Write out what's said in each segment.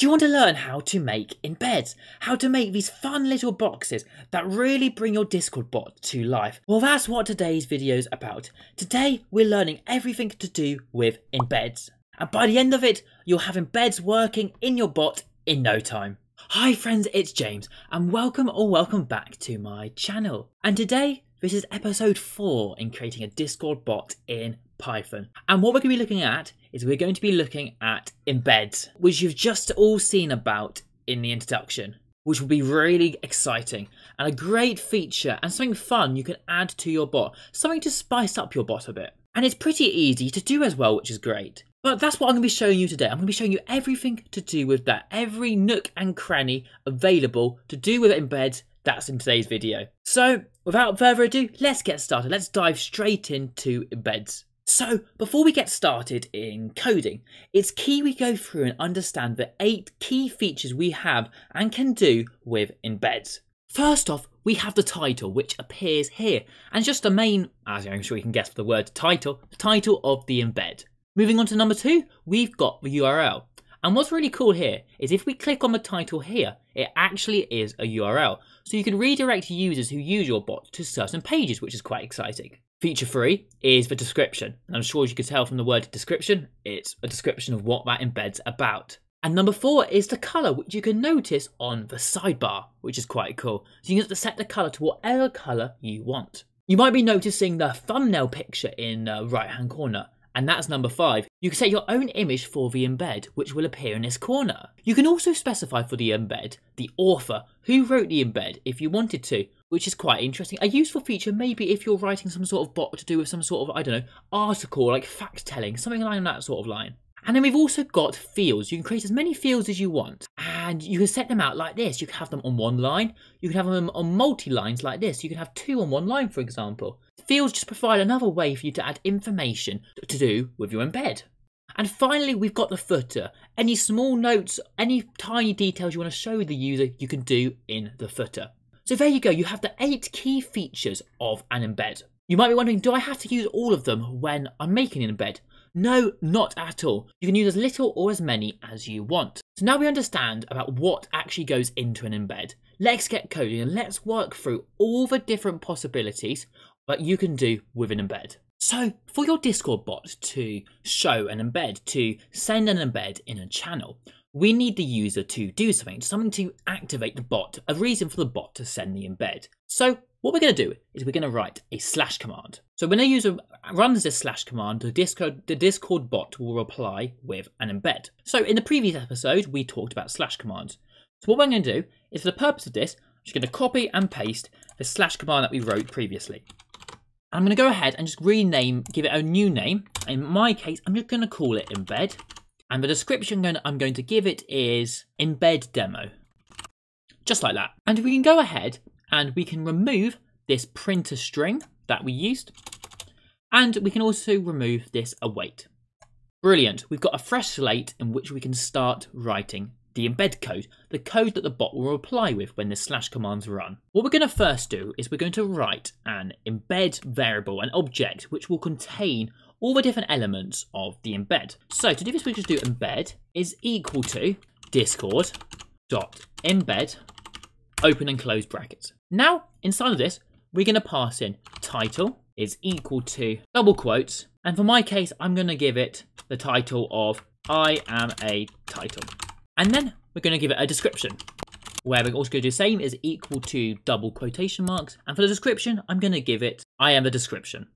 Do you want to learn how to make embeds? How to make these fun little boxes that really bring your Discord bot to life? Well, that's what today's video is about. Today, we're learning everything to do with embeds. And by the end of it, you'll have embeds working in your bot in no time. Hi friends, it's James, and welcome or welcome back to my channel. And today, this is episode 4 in creating a Discord bot in Python. And what we're going to be looking at is we're going to be looking at embeds, which you've just all seen about in the introduction, which will be really exciting and a great feature and something fun you can add to your bot, something to spice up your bot a bit. And it's pretty easy to do as well, which is great. But that's what I'm going to be showing you today. I'm going to be showing you everything to do with that, every nook and cranny available to do with embeds. That's in today's video. So without further ado, let's get started. Let's dive straight into embeds. So before we get started in coding, it's key we go through and understand the 8 key features we have and can do with embeds. First off, we have the title, which appears here, and just the main, as I'm sure you can guess for the word title, the title of the embed. Moving on to number 2, we've got the URL. And what's really cool here is if we click on the title here, it actually is a URL. So you can redirect users who use your bot to certain pages, which is quite exciting. Feature 3 is the description. And I'm sure as you can tell from the word description, it's a description of what that embed's about. And number 4 is the color, which you can notice on the sidebar, which is quite cool. So you can have to set the color to whatever color you want. You might be noticing the thumbnail picture in the right-hand corner. And that's number 5. You can set your own image for the embed, which will appear in this corner. You can also specify for the embed the author, who wrote the embed, if you wanted to, which is quite interesting. A useful feature maybe if you're writing some sort of bot to do with some sort of, I don't know, article, like fact-telling, something along that sort of line. And then we've also got fields. You can create as many fields as you want, and you can set them out like this. You can have them on one line. You can have them on multi-lines like this. You can have 2 on one line, for example. Fields just provide another way for you to add information to do with your embed. And finally, we've got the footer. Any small notes, any tiny details you want to show the user, you can do in the footer. So there you go. You have the 8 key features of an embed. You might be wondering, do I have to use all of them when I'm making an embed? No, not at all. You can use as little or as many as you want. So now we understand about what actually goes into an embed. Let's get coding and let's work through all the different possibilities that you can do with an embed. So for your Discord bot to show an embed, to send an embed in a channel, we need the user to do something to activate the bot, a reason for the bot to send the embed. So what we're going to do is we're going to write a slash command. So when a user runs this slash command, the Discord bot will reply with an embed. So in the previous episode, we talked about slash commands. So what I'm going to do is, for the purpose of this, I'm just going to copy and paste the slash command that we wrote previously. I'm going to go ahead and just rename, give it a new name. In my case, I'm just going to call it embed. And the description I'm going to give it is embed demo. Just like that. And we can go ahead and we can remove this printer string that we used. And we can also remove this await. Brilliant. We've got a fresh slate in which we can start writing the embed code, the code that the bot will reply with when the slash commands run. What we're going to first do is we're going to write an embed variable, an object, which will contain all the different elements of the embed. So to do this, we just do embed is equal to discord.embed, open and close brackets. Now, inside of this, we're going to pass in title is equal to double quotes. And for my case, I'm going to give it the title of I am a title. And then we're going to give it a description, where we're also going to do the same is equal to double quotation marks. And for the description, I'm going to give it I am the description.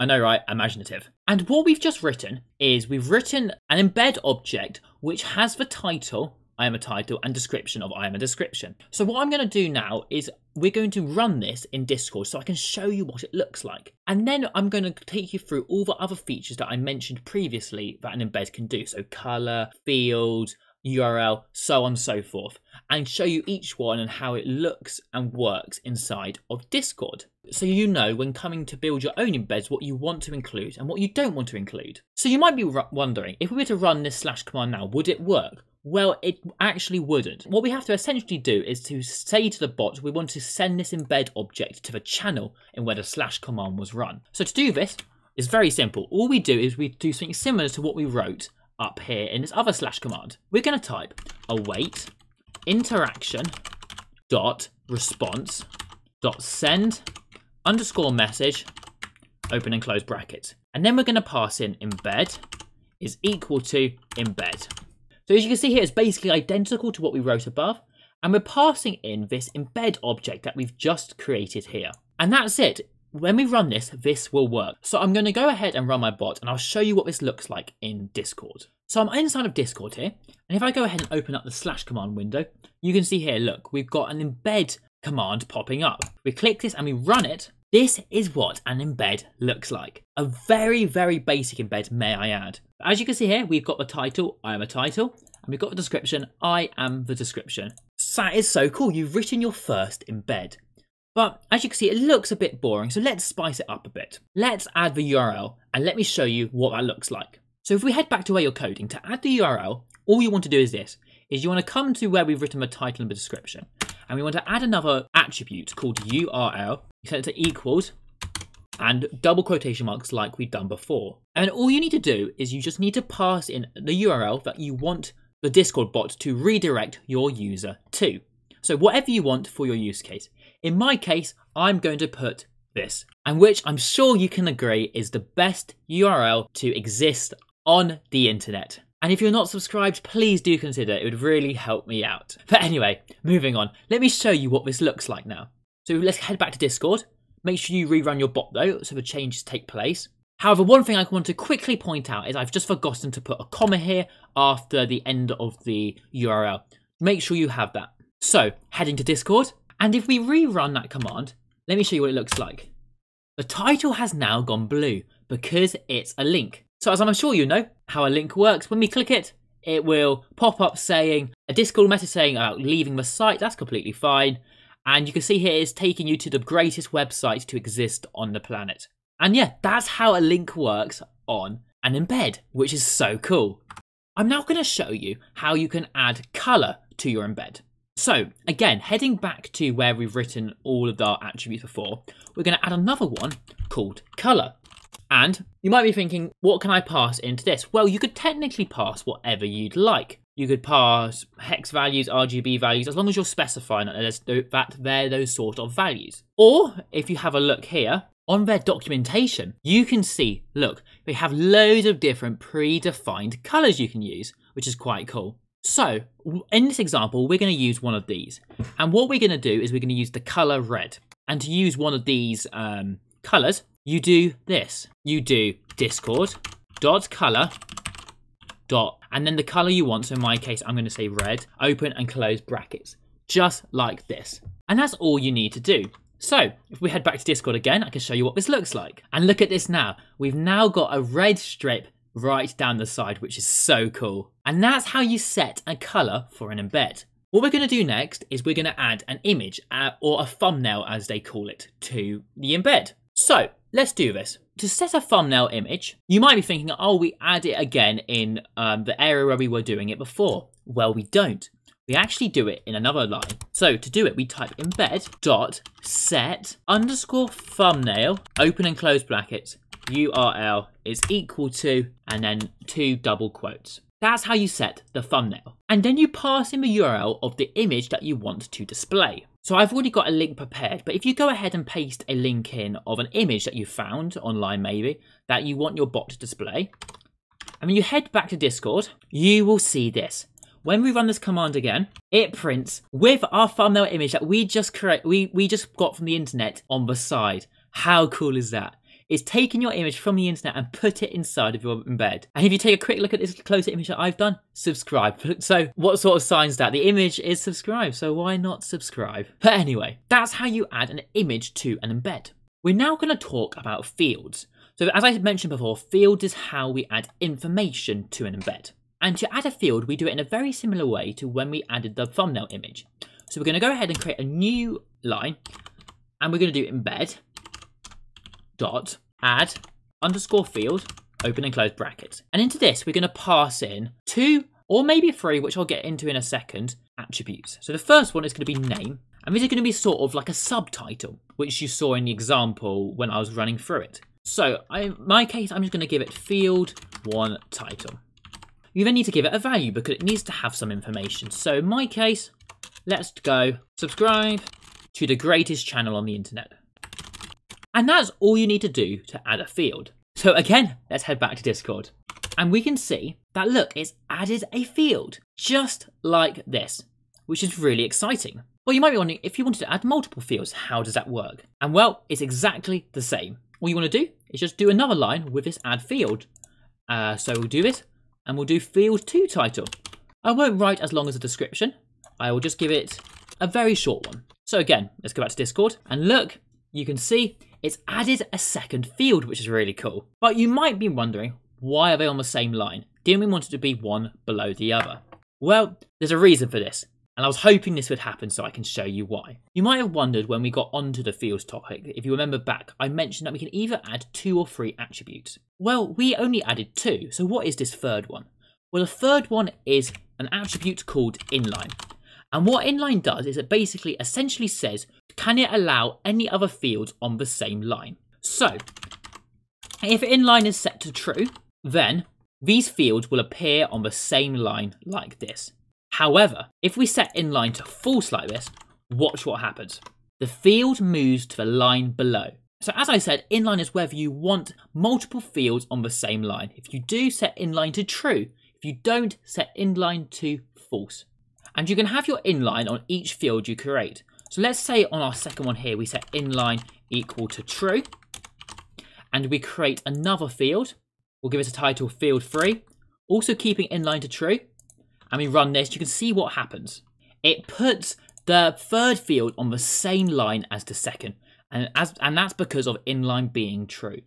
I know, right? Imaginative. And what we've just written is we've written an embed object which has the title I am a title and description of I am a description. So what I'm going to do now is we're going to run this in Discord so I can show you what it looks like. And then I'm going to take you through all the other features that I mentioned previously that an embed can do. So color, field, URL, so on and so forth, and show you each one and how it looks and works inside of Discord. So you know when coming to build your own embeds what you want to include and what you don't want to include. So you might be wondering, if we were to run this slash command now, would it work? Well, it actually wouldn't. What we have to essentially do is to say to the bot, we want to send this embed object to the channel in where the slash command was run. So to do this, it's very simple. All we do is we do something similar to what we wrote up here in this other slash command. We're going to type await interaction dot response dot send underscore message, open and close brackets. And then we're going to pass in embed is equal to embed. So as you can see here, it's basically identical to what we wrote above. And we're passing in this embed object that we've just created here. And that's it. When we run this, this will work. So I'm going to go ahead and run my bot and I'll show you what this looks like in Discord. So I'm inside of Discord here. And if I go ahead and open up the slash command window, you can see here, look, we've got an embed command popping up. We click this and we run it. This is what an embed looks like. A very, very basic embed, may I add. But as you can see here, we've got the title, I am a title. And we've got the description, I am the description. So that is so cool. You've written your first embed. But as you can see, it looks a bit boring. So let's spice it up a bit. Let's add the URL and let me show you what that looks like. So if we head back to where you're coding to add the URL, all you want to do is this, is you want to come to where we've written the title and the description. And we want to add another attribute called URL. You set it to equals and double quotation marks like we've done before. And all you need to do is you just need to pass in the URL that you want the Discord bot to redirect your user to. So whatever you want for your use case. In my case, I'm going to put this, and which I'm sure you can agree is the best URL to exist on the internet. And if you're not subscribed, please do consider, it would really help me out. But anyway, moving on, let me show you what this looks like now. So let's head back to Discord. Make sure you rerun your bot though, so the changes take place. However, one thing I want to quickly point out is I've just forgotten to put a comma here after the end of the URL. Make sure you have that. So heading to Discord, and if we rerun that command, let me show you what it looks like. The title has now gone blue because it's a link. So as I'm sure you know how a link works, when we click it, it will pop up saying a Discord message saying about leaving the site. That's completely fine. And you can see here it's taking you to the greatest website to exist on the planet. And yeah, that's how a link works on an embed, which is so cool. I'm now going to show you how you can add color to your embed. So again, heading back to where we've written all of our attributes before, we're going to add another one called color. And you might be thinking, what can I pass into this? Well, you could technically pass whatever you'd like. You could pass hex values, RGB values, as long as you're specifying that they're those sort of values. Or if you have a look here, on their documentation, you can see, look, they have loads of different predefined colors you can use, which is quite cool. So in this example, we're going to use one of these. And what we're going to do is we're going to use the color red. And to use one of these colors, you do this. You do discord.color. And then the color you want. So in my case, I'm going to say red, open and close brackets, just like this. And that's all you need to do. So if we head back to Discord again, I can show you what this looks like. And look at this now. We've now got a red strip right down the side, which is so cool. And that's how you set a color for an embed. What we're going to do next is we're going to add an image or a thumbnail, as they call it, to the embed. So let's do this. To set a thumbnail image, you might be thinking, oh, we add it again in the area where we were doing it before. Well, we don't. We actually do it in another line. So to do it, we type embed.set underscore thumbnail, open and close brackets, URL is equal to, and then two double quotes. That's how you set the thumbnail. And then you pass in the URL of the image that you want to display. So I've already got a link prepared, but if you go ahead and paste a link in of an image that you found online, maybe, that you want your bot to display, and when you head back to Discord, you will see this. When we run this command again, it prints with our thumbnail image that we just got from the internet on the side. How cool is that? It's taking your image from the internet and put it inside of your embed. And if you take a quick look at this closer image that I've done, subscribe. So what sort of signs that? The image is subscribe, so why not subscribe? But anyway, that's how you add an image to an embed. We're now going to talk about fields. So as I mentioned before, fields is how we add information to an embed. And to add a field, we do it in a very similar way to when we added the thumbnail image. So we're going to go ahead and create a new line, and we're going to do embed dot add underscore field, open and close brackets. And into this, we're going to pass in two or maybe three, which I'll get into in a second, attributes. So the first one is going to be name, and these are going to be sort of like a subtitle, which you saw in the example when I was running through it. So in my case, I'm just going to give it field one title. You then need to give it a value because it needs to have some information. So in my case, let's go subscribe to the greatest channel on the internet. And that's all you need to do to add a field. So again, let's head back to Discord. And we can see that, look, it's added a field just like this, which is really exciting. Well, you might be wondering, if you wanted to add multiple fields, how does that work? And well, it's exactly the same. All you want to do is just do another line with this add field. So we'll do this and we'll do field 2 title. I won't write as long as a description. I will just give it a very short one. So again, let's go back to Discord and look, you can see it's added a second field, which is really cool. But you might be wondering, why are they on the same line? Didn't we want it to be one below the other? Well, there's a reason for this. And I was hoping this would happen so I can show you why. You might have wondered when we got onto the fields topic, if you remember back, I mentioned that we can either add 2 or 3 attributes. Well, we only added 2, so what is this third one? Well, the third one is an attribute called inline. And what inline does is it basically essentially says, can it allow any other fields on the same line? So, if inline is set to true, then these fields will appear on the same line like this. However, if we set inline to false like this, watch what happens. The field moves to the line below. So as I said, inline is whether you want multiple fields on the same line. If you do, set inline to true. If you don't, set inline to false. And you can have your inline on each field you create. So let's say on our second one here, we set inline equal to true. And we create another field. We'll give it a title field 3. Also keeping inline to true. And we run this, you can see what happens. It puts the third field on the same line as the second. And that's because of inline being true.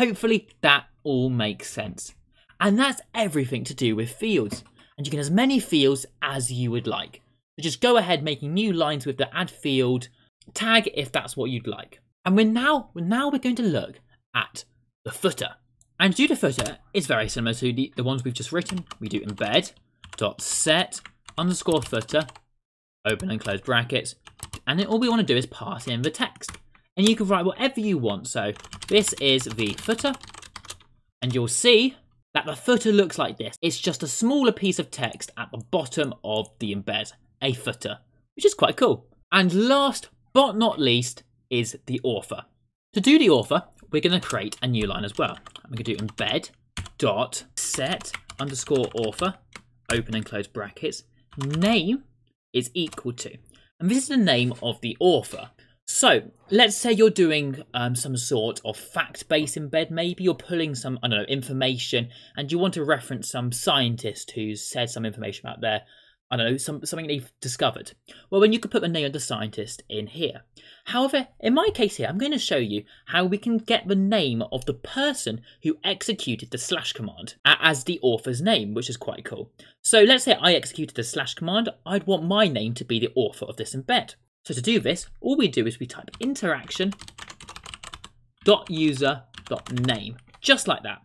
Hopefully that all makes sense. And that's everything to do with fields. And you can have as many fields as you would like. So just go ahead making new lines with the add field tag if that's what you'd like. And we're going to look at the footer. And to do the footer, it's very similar to the ones we've just written. We do embed.set underscore footer, open and close brackets, and then all we want to do is pass in the text. And you can write whatever you want. So this is the footer, and you'll see that the footer looks like this. It's just a smaller piece of text at the bottom of the embed, a footer, which is quite cool. And last but not least is the author. To do the author, we're going to create a new line as well. I'm going to do embed.set underscore author, open and close brackets, name is equal to, and this is the name of the author. So let's say you're doing some sort of fact-based embed. Maybe you're pulling some, I don't know, information, and you want to reference some scientist who's said some information about their, I don't know, something they've discovered. Well, then you could put the name of the scientist in here. However, in my case here, I'm going to show you how we can get the name of the person who executed the slash command as the author's name, which is quite cool. So let's say I executed the slash command. I'd want my name to be the author of this embed. So to do this, all we do is we type interaction.user.name, just like that.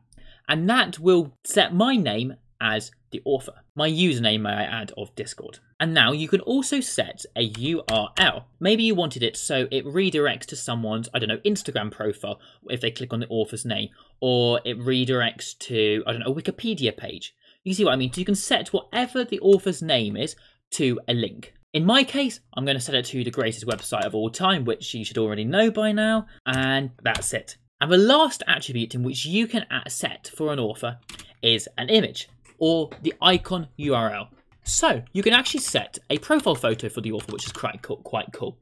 And that will set my name as the author, my username, may I add, of Discord. And now you can also set a URL. Maybe you wanted it so it redirects to someone's, I don't know, Instagram profile if they click on the author's name, or it redirects to, I don't know, a Wikipedia page. You see what I mean? So you can set whatever the author's name is to a link. In my case, I'm going to set it to the greatest website of all time, which you should already know by now. And that's it. And the last attribute in which you can set for an author is an image, or the icon URL. So you can actually set a profile photo for the author, which is quite cool.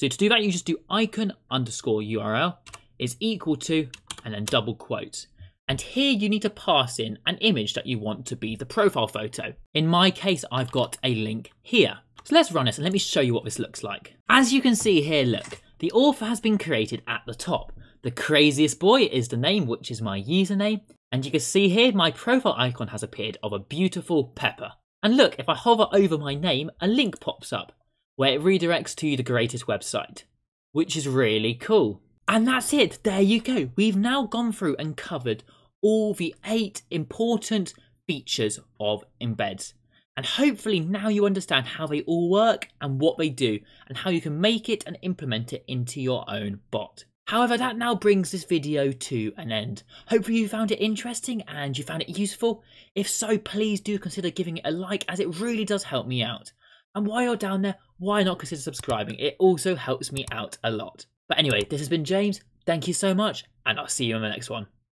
So to do that, you just do icon underscore URL is equal to, and then double quotes. And here you need to pass in an image that you want to be the profile photo. In my case, I've got a link here. So let's run this and let me show you what this looks like. As you can see here, look, the author has been created at the top. The craziest boy is the name, which is my username. And you can see here, my profile icon has appeared of a beautiful pepper. And look, if I hover over my name, a link pops up where it redirects to the greatest website, which is really cool. And that's it. There you go. We've now gone through and covered all the 8 important features of embeds. And hopefully now you understand how they all work and what they do and how you can make it and implement it into your own bot. However, that now brings this video to an end. Hopefully you found it interesting and you found it useful. If so, please do consider giving it a like, as it really does help me out. And while you're down there, why not consider subscribing? It also helps me out a lot. But anyway, this has been James. Thank you so much, and I'll see you in the next one.